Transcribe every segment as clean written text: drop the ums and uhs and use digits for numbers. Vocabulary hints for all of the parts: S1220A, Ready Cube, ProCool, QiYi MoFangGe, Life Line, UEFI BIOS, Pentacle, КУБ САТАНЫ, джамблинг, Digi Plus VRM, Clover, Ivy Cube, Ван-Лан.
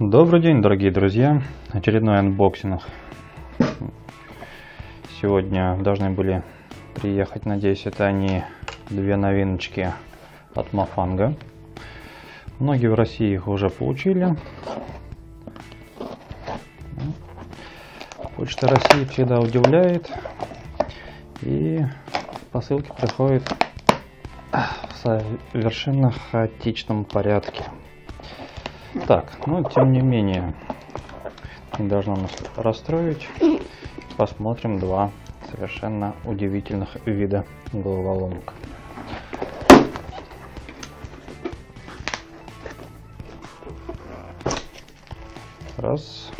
Добрый день, дорогие друзья! Очередной анбоксинг. Сегодня должны были приехать, надеюсь, это они, две новиночки от MoFangGe. Многие в России их уже получили. Почта России всегда удивляет. И посылки приходят в совершенно хаотичном порядке. Так, но тем не менее, не должно нас расстроить. Посмотрим два совершенно удивительных вида головоломок. Раз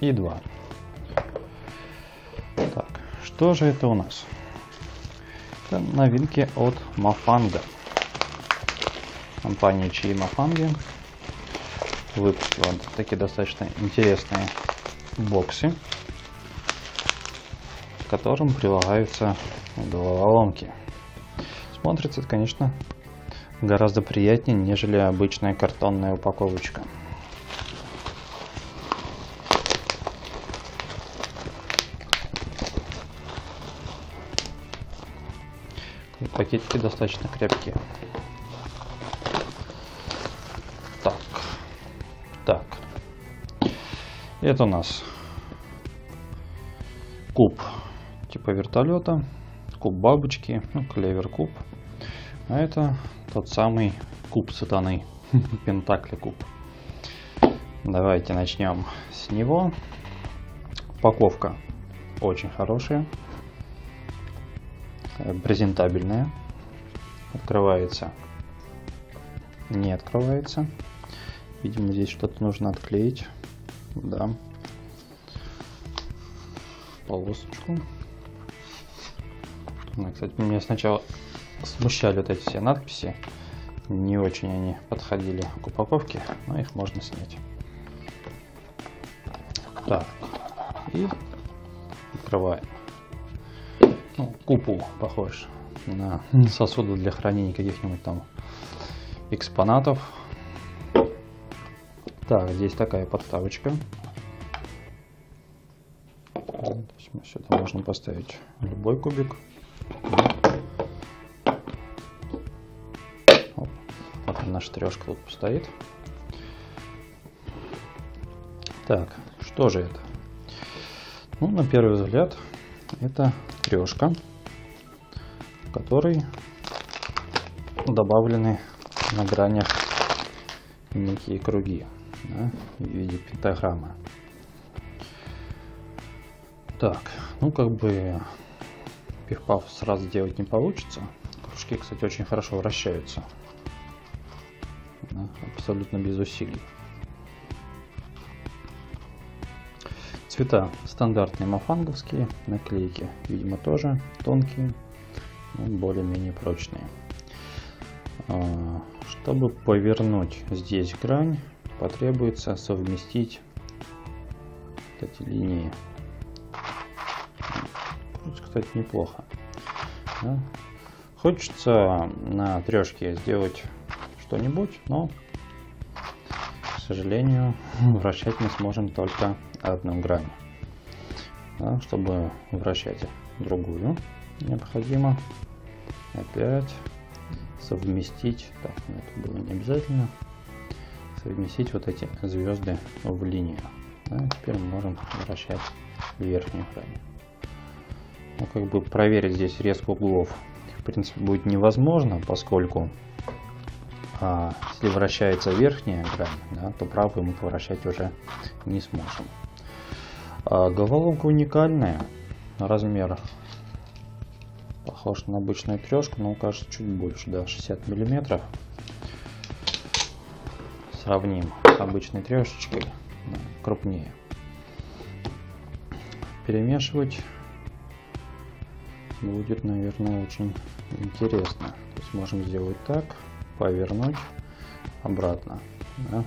и два. Так, что же это у нас? Это новинки от MoFangGe. Компания QiYi MoFangGe выпустила такие достаточно интересные боксы, к которым прилагаются головоломки. Смотрится, конечно, гораздо приятнее, нежели обычная картонная упаковочка. И пакетики достаточно крепкие. Так, это у нас куб типа вертолета, куб бабочки, ну, клевер куб. А это тот самый куб сатаны, Pentacle куб. Давайте начнем с него. Упаковка очень хорошая, презентабельная. Открывается, не открывается. Видимо, здесь что-то нужно отклеить. Да. Полосочку. Кстати, меня сначала смущали вот эти все надписи. Не очень они подходили к упаковке, но их можно снять. Так. И открываем. Ну, купол похож на сосуды для хранения каких-нибудь там экспонатов. Так, здесь такая подставочка. Сюда можно поставить любой кубик. Оп, вот наша трешка тут стоит. Так, что же это? Ну, на первый взгляд, это трешка, в которой добавлены на гранях некие круги. Да, в виде пентаграммы. Так, ну как бы пиф-паф сразу делать не получится. Кружки, кстати, очень хорошо вращаются. Да, абсолютно без усилий. Цвета стандартные мофанговские, наклейки, видимо, тоже тонкие, но более-менее прочные. Чтобы повернуть здесь грань, потребуется совместить эти линии. Кстати, неплохо. Да? Хочется на трешке сделать что-нибудь, но, к сожалению, вращать мы сможем только одну грань. Да? Чтобы вращать другую, необходимо опять совместить. Так, это было не обязательно. Совместить вот эти звезды в линию. Да, теперь мы можем вращать верхнюю грань. Ну, как бы проверить здесь резку углов, в принципе, будет невозможно, поскольку если вращается верхняя грань, да, то правую мы вращать уже не сможем. Головоломка уникальная. Размер похож на обычную трешку, но кажется чуть больше, да, 60 миллиметров. Сравним с обычной трешечкой, крупнее. Перемешивать будет, наверное, очень интересно. То есть можем сделать так, повернуть, обратно. Да?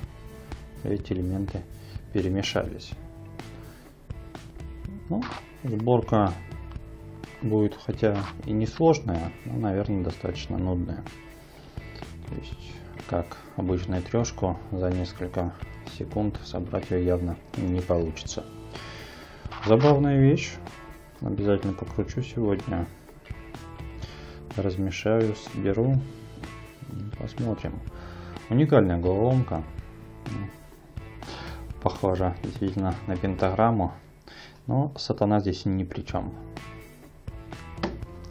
Эти элементы перемешались. Ну, сборка будет хотя и не сложная, но, наверное, достаточно нудная. То есть, как обычную трешку, за несколько секунд собрать ее явно не получится. Забавная вещь. Обязательно покручу сегодня. Размешаю, соберу. Посмотрим. Уникальная головоломка. Похоже действительно на пентаграмму. Но сатана здесь ни при чем.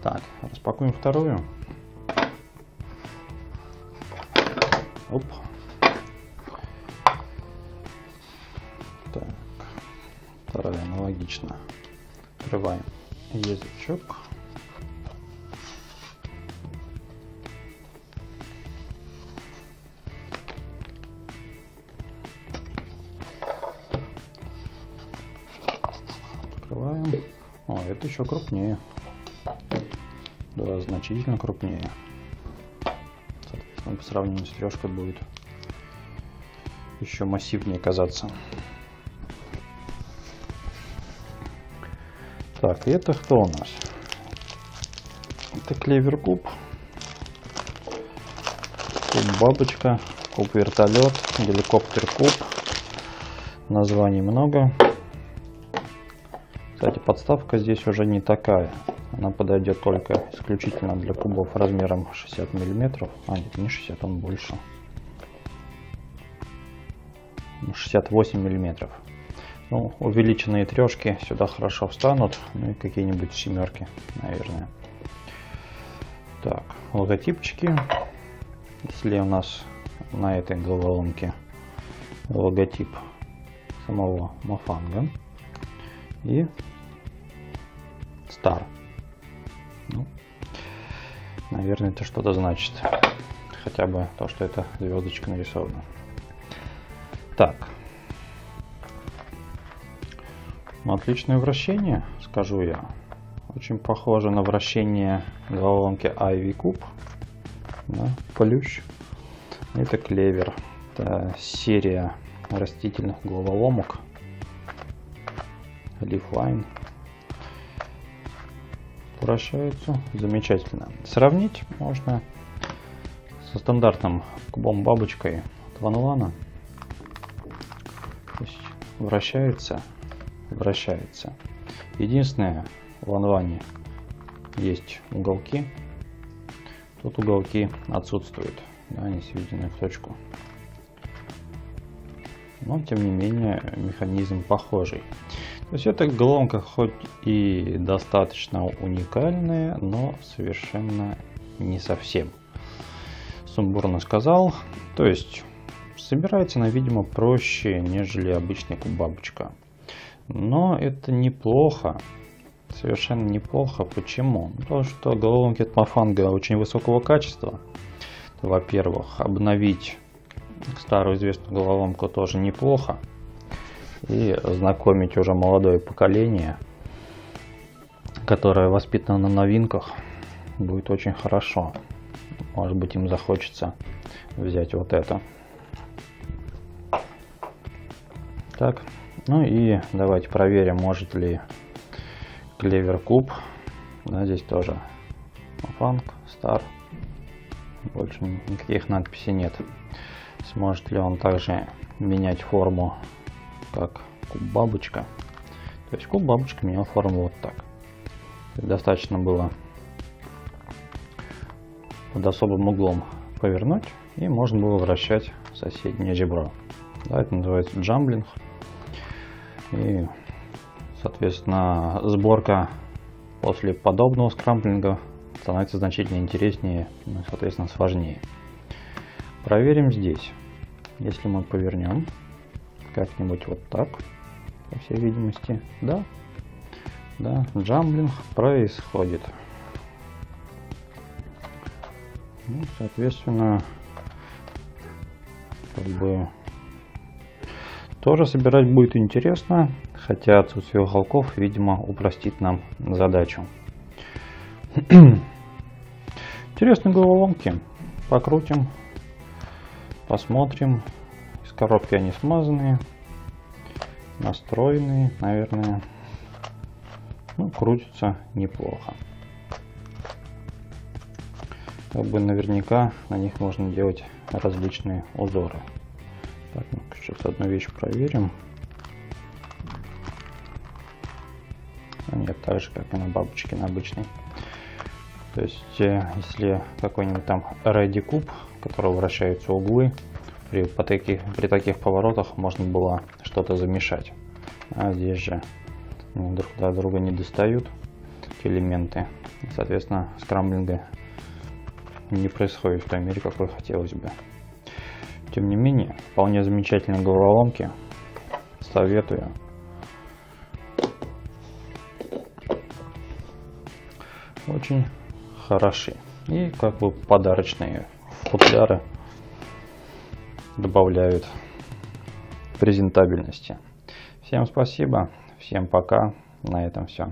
Так, распакуем вторую. Оп. Так, вторая аналогично. Открываем язычок. Открываем. О, это еще крупнее. Да, значительно крупнее. Соответственно, по сравнению с трешкой будет еще массивнее казаться. Так, это кто у нас? Это Clover куб, куб бабочка, куб вертолет, геликоптер куб. Названий много. Кстати, подставка здесь уже не такая. Она подойдет только исключительно для кубов размером 60 мм. А, нет, не 60, он больше. 68 мм. Ну, увеличенные трешки сюда хорошо встанут, ну и какие-нибудь семерки, наверное. Так, логотипчики. Если у нас на этой головоломке логотип самого MoFangGe и Star. Ну, наверное, это что-то значит. Хотя бы то, что это звездочка нарисована. Так. Отличное вращение, скажу я. Очень похоже на вращение головоломки Ivy Cube. Да, плющ. Это Clover. Это серия растительных головоломок. Life Line. Вращаются замечательно. Сравнить можно со стандартным кубом-бабочкой от Ван-Лана. То есть вращается. Единственное, в Анване есть уголки, тут уголки отсутствуют, да, они сведены в точку, но тем не менее механизм похожий. То есть эта головоломка хоть и достаточно уникальная, но совершенно не совсем. Сумбурно сказал, то есть собирается она, видимо, проще, нежели обычная куб-бабочка. Но это неплохо, совершенно неплохо. Почему? Потому что головоломки от MoFangGe очень высокого качества. Во-первых, обновить старую известную головоломку тоже неплохо. И знакомить уже молодое поколение, которое воспитано на новинках, будет очень хорошо. Может быть, им захочется взять вот это. Так. Ну и давайте проверим, может ли Clover куб. Да, здесь тоже MoFangGe, Star. Больше никаких надписей нет. Сможет ли он также менять форму, как куб-бабочка. То есть куб-бабочка менял форму вот так. Достаточно было под особым углом повернуть, и можно было вращать соседнее ребро. Да, это называется джамблинг. И, соответственно, сборка после подобного скрамблинга становится значительно интереснее, ну, соответственно, сложнее. Проверим здесь. Если мы повернем как-нибудь вот так, по всей видимости, да, джамблинг происходит. Ну, соответственно, как бы... Тоже собирать будет интересно, хотя отсутствие уголков, видимо, упростит нам задачу. Интересные головоломки. Покрутим, Посмотрим. Из коробки они смазанные, настроенные, наверное. Ну, крутится неплохо. Как бы наверняка на них можно делать различные узоры. Так, ну, сейчас одну вещь проверим. Нет, так же, как и на бабочке, на обычной. То есть, если какой-нибудь там Ready Cube, у которого вращаются углы, при таких поворотах можно было что-то замешать. А здесь же друг до друга не достают элементы. И, соответственно, скрамблинга не происходит в той мере, какой хотелось бы. Тем не менее, вполне замечательные головоломки. Советую. Очень хороши. И как бы подарочные футляры добавляют презентабельности. Всем спасибо. Всем пока. На этом все.